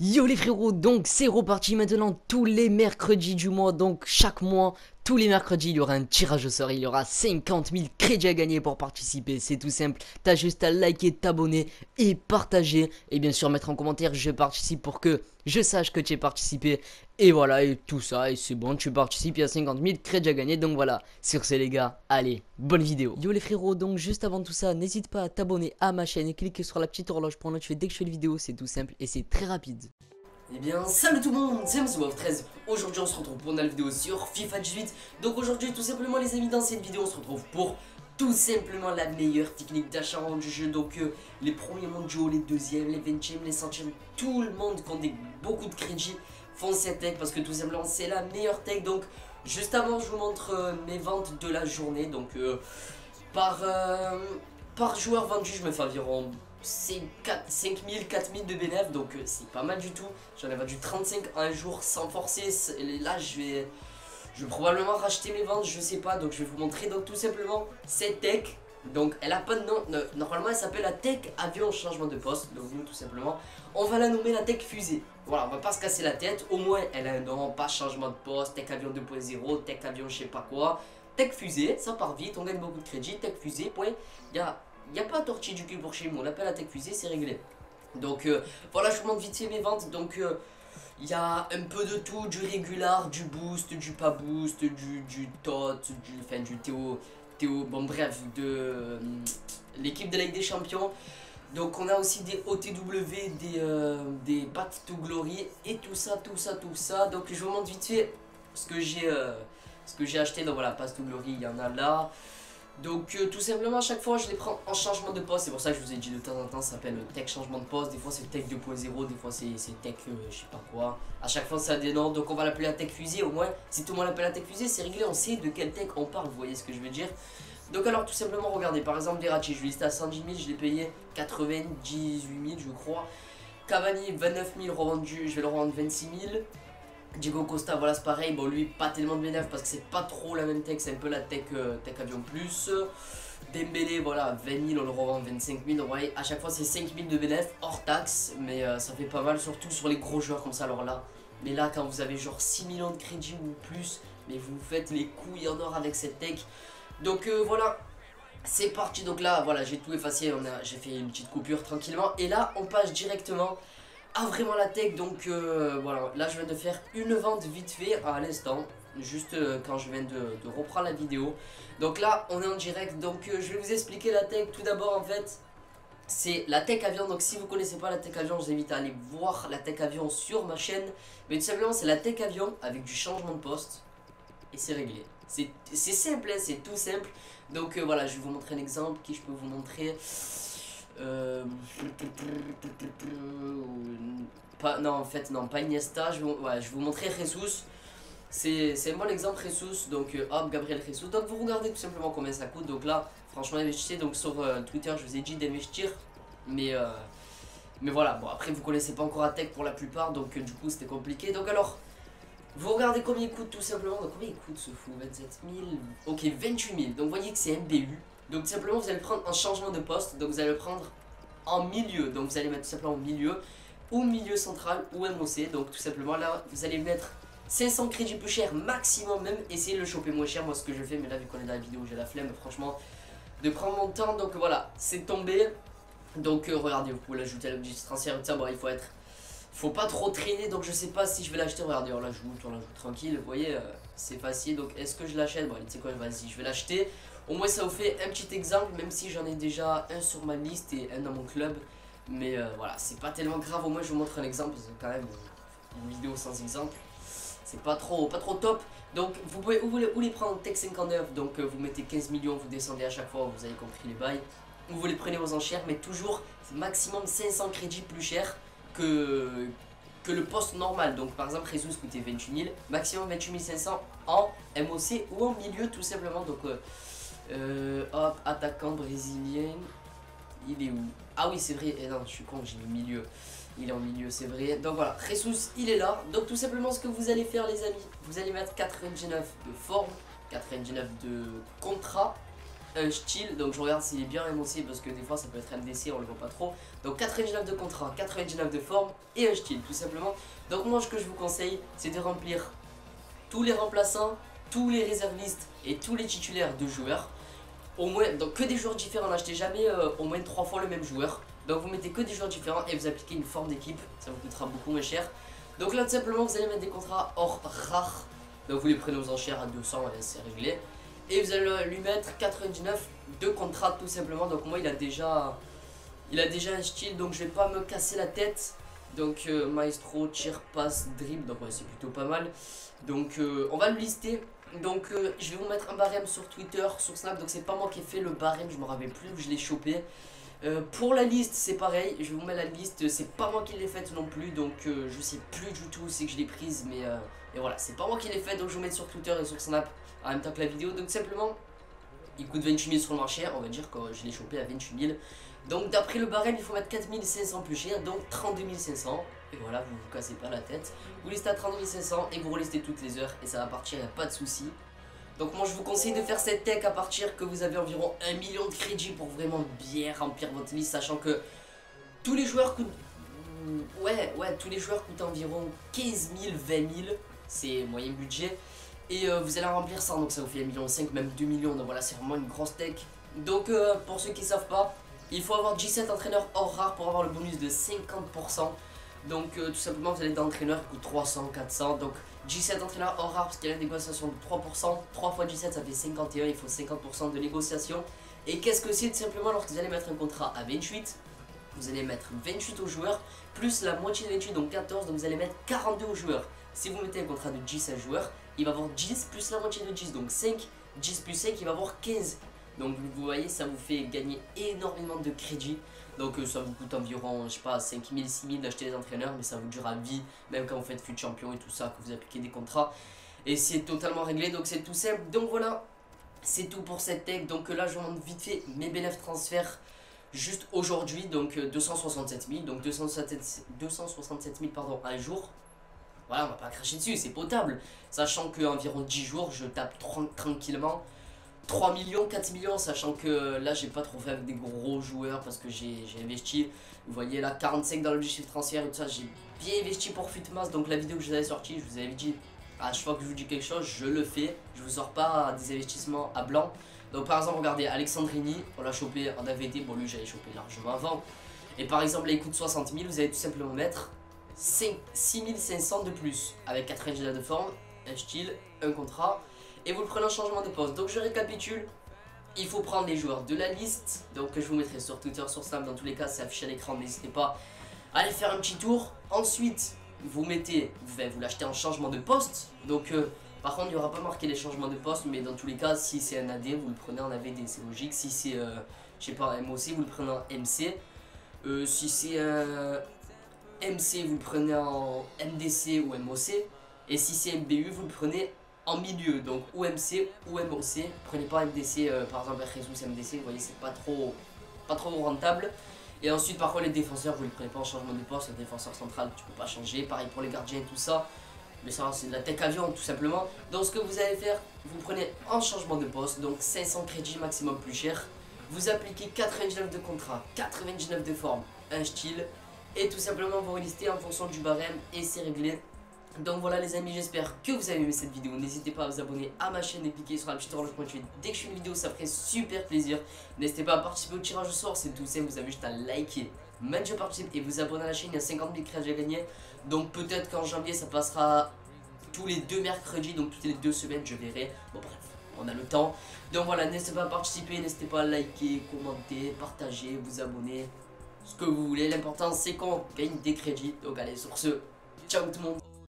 Yo les frérots, donc c'est reparti maintenant tous les mercredis du mois, donc chaque mois, tous les mercredis il y aura un tirage au sort, il y aura 50 000 crédits à gagner pour participer, c'est tout simple, t'as juste à liker, t'abonner et partager, et bien sûr mettre en commentaire je participe pour que je sache que tu as participé, et voilà, et tout ça, et c'est bon, tu participes, il y a 50 000 crédits à gagner, donc voilà, sur ce les gars, allez, bonne vidéo. Yo les frérots, donc juste avant tout ça, n'hésite pas à t'abonner à ma chaîne et clique sur la petite horloge pour notifier dès que je fais une vidéo, c'est tout simple et c'est très rapide. Eh bien, salut tout le monde, c'est Mrbuu13. Aujourd'hui, on se retrouve pour une nouvelle vidéo sur FIFA 18. Donc aujourd'hui, tout simplement, les amis, dans cette vidéo, on se retrouve pour tout simplement la meilleure technique d'achat du jeu. Donc les premiers mondiaux, les deuxièmes, les vingtièmes, les centièmes, tout le monde qui ont beaucoup de crédits font cette tech parce que tout simplement, c'est la meilleure tech. Donc juste avant, je vous montre mes ventes de la journée. Donc par joueur vendu, je me fais environ 5 000, 4 000 de bénéfices, donc c'est pas mal du tout. J'en ai vendu 35 un jour sans forcer. Là je vais probablement racheter mes ventes, je sais pas, donc je vais vous montrer. Donc tout simplement cette tech, donc elle a pas de nom, normalement elle s'appelle la tech avion changement de poste, donc nous tout simplement on va la nommer la tech fusée. Voilà, on va pas se casser la tête, au moins elle a un nom, pas changement de poste, tech avion 2.0, tech avion je sais pas quoi, tech fusée, ça part vite, on gagne beaucoup de crédit, tech fusée, point, il n'y a pas à tortiller du cul pour chez nous, on l'appelle à tech fusée, c'est réglé. Donc voilà, je vous montre vite fait mes ventes. Donc il y a un peu de tout, du régular, du boost, du pas boost, du tot, du Théo, bon bref, de l'équipe de la Ligue des Champions. Donc on a aussi des OTW, des Path to Glory et tout ça. Donc je vous montre vite fait ce que j'ai acheté. Donc voilà, Path to Glory, il y en a là. Donc tout simplement à chaque fois je les prends en changement de poste, c'est pour ça que je vous ai dit de temps en temps ça s'appelle tech changement de poste, des fois c'est tech 2.0, des fois c'est tech je sais pas quoi, à chaque fois ça dénonce, donc on va l'appeler la tech fusée, au moins si tout le monde l'appelle la tech fusée c'est réglé, on sait de quelle tech on parle, vous voyez ce que je veux dire. Donc alors tout simplement regardez, par exemple Verratti, je lui listais à 110 000, je l'ai payé 98 000 je crois, Cavani 29 000 revendu, je vais le revendre 26 000, Diego Costa, voilà c'est pareil, bon lui pas tellement de bénéfice parce que c'est pas trop la même tech, c'est un peu la tech, tech avion plus. Dembélé, voilà 20 000, on le revend 25 000, donc voyez à chaque fois c'est 5 000 de bénéfice hors taxe, mais ça fait pas mal surtout sur les gros joueurs comme ça. Alors là, mais là quand vous avez genre 6 millions de crédits ou plus, mais vous faites les couilles en or avec cette tech. Donc voilà, c'est parti, donc là voilà j'ai tout effacé, j'ai fait une petite coupure tranquillement et là on passe directement ah vraiment la tech. Donc voilà, là je viens de faire une vente vite fait à l'instant, juste quand je viens de reprendre la vidéo. Donc là on est en direct, donc je vais vous expliquer la tech. Tout d'abord en fait c'est la tech avion, donc si vous connaissez pas la tech avion je vous invite à aller voir la tech avion sur ma chaîne, mais tout simplement c'est la tech avion avec du changement de poste et c'est réglé, c'est simple, hein, c'est tout simple. Donc voilà je vais vous montrer un exemple, qui je peux vous montrer pas, non en fait non pas Iniesta, je vais vous montrer Jesus, c'est un bon exemple Jesus. Donc hop Gabriel Jesus, donc vous regardez tout simplement combien ça coûte. Donc là franchement investissez, donc sur Twitter je vous ai dit d'investir, mais voilà bon après vous connaissez pas encore la tech pour la plupart, donc du coup c'était compliqué. Donc alors vous regardez combien il coûte tout simplement, donc combien il coûte ce fou, 27 000, ok 28 000, donc vous voyez que c'est MBU. Donc tout simplement vous allez prendre un changement de poste, donc vous allez le prendre en milieu, donc vous allez mettre tout simplement au milieu, ou milieu central, ou MOC, donc tout simplement là vous allez mettre 500 crédits plus cher maximum, même essayer de le choper moins cher, moi ce que je fais, mais là vu qu'on est dans la vidéo j'ai la flemme franchement de prendre mon temps, donc voilà c'est tombé. Donc regardez vous pouvez l'ajouter à l'objet transfert, tout ça, bon il faut être, faut pas trop traîner, donc je sais pas si je vais l'acheter, regardez on l'ajoute tranquille, vous voyez c'est facile. Donc est-ce que je l'achète, bon tu sais quoi vas-y je vais l'acheter, au moins ça vous fait un petit exemple, même si j'en ai déjà un sur ma liste et un dans mon club, mais voilà c'est pas tellement grave, au moins je vous montre un exemple parce que quand même une vidéo sans exemple c'est pas trop top. Donc vous pouvez ou les prendre en tech 59, donc vous mettez 15 millions, vous descendez à chaque fois, vous avez compris les bails, ou vous les prenez aux enchères, mais toujours maximum 500 crédits plus cher que le poste normal. Donc par exemple Jesus coûtait 28 000, maximum 28 500 en MOC ou en milieu tout simplement. Donc hop attaquant brésilien, il est où, ah oui c'est vrai, et non je suis con j'ai mis milieu, il est en milieu c'est vrai. Donc voilà Jesus il est là, donc tout simplement ce que vous allez faire les amis, vous allez mettre 99 de forme, 99 de contrat, Unstill, donc je regarde s'il est bien énoncé parce que des fois ça peut être MDC, on le voit pas trop. Donc 99 de contre 1, 99 de forme et Unstill tout simplement. Donc moi ce que je vous conseille c'est de remplir tous les remplaçants, tous les réservistes et tous les titulaires de joueurs. Au moins, donc que des joueurs différents, n'achetez jamais au moins 3 fois le même joueur. Donc vous mettez que des joueurs différents et vous appliquez une forme d'équipe, ça vous coûtera beaucoup moins cher. Donc là tout simplement vous allez mettre des contrats hors rares, donc vous les prenez aux enchères à 200, c'est réglé. Et vous allez lui mettre 99 de contrats tout simplement. Donc moi il a déjà un style, donc je vais pas me casser la tête. Donc maestro, tir, passe, dribble, donc ouais, c'est plutôt pas mal. Donc on va le lister. Donc je vais vous mettre un barème sur Twitter, sur Snap. Donc c'est pas moi qui ai fait le barème, je me rappelle plus, je l'ai chopé. Pour la liste c'est pareil, je vous mets la liste, c'est pas moi qui l'ai faite non plus, donc je sais plus du tout, c'est que je l'ai prise, mais et voilà, c'est pas moi qui l'ai faite, donc je vous mets sur Twitter et sur Snap en même temps que la vidéo. Donc simplement, il coûte 28 000 sur le marché, on va dire que je l'ai chopé à 28 000, donc d'après le barème il faut mettre 4 500 plus cher, donc 32 500, et voilà, vous vous cassez pas la tête, vous listez à 32 500 et vous relistez toutes les heures et ça va partir, il n'y a pas de souci. Donc moi je vous conseille de faire cette tech à partir que vous avez environ 1 million de crédits pour vraiment bien remplir votre liste, sachant que tous les joueurs coûtent, tous les joueurs coûtent environ 15 000, 20 000, c'est moyen budget, et vous allez remplir ça, donc ça vous fait 1,5 million, même 2 millions, donc voilà c'est vraiment une grosse tech. Donc pour ceux qui ne savent pas, il faut avoir 17 entraîneurs hors rare pour avoir le bonus de 50%. Donc tout simplement vous allez dans entraîneur qui coûte 300, 400, donc 17 entraîneurs hors rare parce qu'il y a la négociation de 3%, 3 x 17 ça fait 51, il faut 50% de négociation. Et qu'est-ce que c'est tout simplement, lorsque vous allez mettre un contrat à 28, vous allez mettre 28 aux joueurs, plus la moitié de 28 donc 14, donc vous allez mettre 42 aux joueurs. Si vous mettez un contrat de 10 à joueurs, il va avoir 10 plus la moitié de 10, donc 5, 10 plus 5, il va avoir 15. Donc vous voyez, ça vous fait gagner énormément de crédits. Donc ça vous coûte environ, je sais pas, 5000, 6000 d'acheter des entraîneurs, mais ça vous dure à vie, même quand vous faites fut champion et tout ça, que vous appliquez des contrats. Et c'est totalement réglé, donc c'est tout simple. Donc voilà, c'est tout pour cette tech. Donc là, je vous montre vite fait mes bénéfices transferts juste aujourd'hui. Donc 267 000, donc 267 000 pardon, un jour. Voilà, on va pas cracher dessus, c'est potable. Sachant qu'environ 10 jours, je tape tranquillement 3 millions, 4 millions, sachant que là j'ai pas trop fait avec des gros joueurs parce que j'ai investi, vous voyez là 45 dans l'objectif transfert et tout ça, j'ai bien investi pour Futmas. Donc la vidéo que je vous avais sortie, je vous avais dit à chaque fois que je vous dis quelque chose, je le fais, je vous sors pas des investissements à blanc. Donc par exemple regardez Alexandrini, on l'a chopé en AVD, bon lui j'avais chopé largement avant, et par exemple là il coûte 60 000, vous allez tout simplement mettre 6 500 de plus avec 4 de forme, un style, un contrat. Et vous le prenez en changement de poste. Donc je récapitule, il faut prendre les joueurs de la liste. Donc je vous mettrai sur Twitter, sur Snap, dans tous les cas c'est affiché à l'écran, n'hésitez pas à aller faire un petit tour. Ensuite vous mettez, vous l'achetez en changement de poste. Donc par contre il n'y aura pas marqué les changements de poste, mais dans tous les cas si c'est un AD vous le prenez en AVD, c'est logique. Si c'est je sais pas un MOC vous le prenez en MC, si c'est un MC vous le prenez en MDC ou MOC, et si c'est MBU vous le prenez en milieu, donc ou MC ou MOC, prenez pas MDC, par exemple Ressus MDC, vous voyez c'est pas trop rentable. Et ensuite par contre les défenseurs vous les prenez pas en changement de poste, le défenseur central tu peux pas changer, pareil pour les gardiens et tout ça, mais ça c'est de la tech avion tout simplement. Donc ce que vous allez faire, vous prenez en changement de poste, donc 500 crédits maximum plus cher, vous appliquez 99 de contrat, 99 de forme, un style, et tout simplement vous relistez en fonction du barème et c'est réglé. Donc voilà les amis, j'espère que vous avez aimé cette vidéo, n'hésitez pas à vous abonner à ma chaîne et cliquer sur la petite horloge pour notifier dès que je fais une vidéo, ça ferait super plaisir. N'hésitez pas à participer au tirage au sort, c'est tout simple, vous avez juste à liker, même je participe et vous abonner à la chaîne, il y a 50 000 créages à gagner. Donc peut-être qu'en janvier ça passera tous les 2 mercredis, donc toutes les 2 semaines je verrai, bon bref, on a le temps. Donc voilà, n'hésitez pas à participer, n'hésitez pas à liker, commenter, partager, vous abonner, ce que vous voulez, l'important c'est qu'on gagne des crédits. Donc allez, sur ce, ciao tout le monde.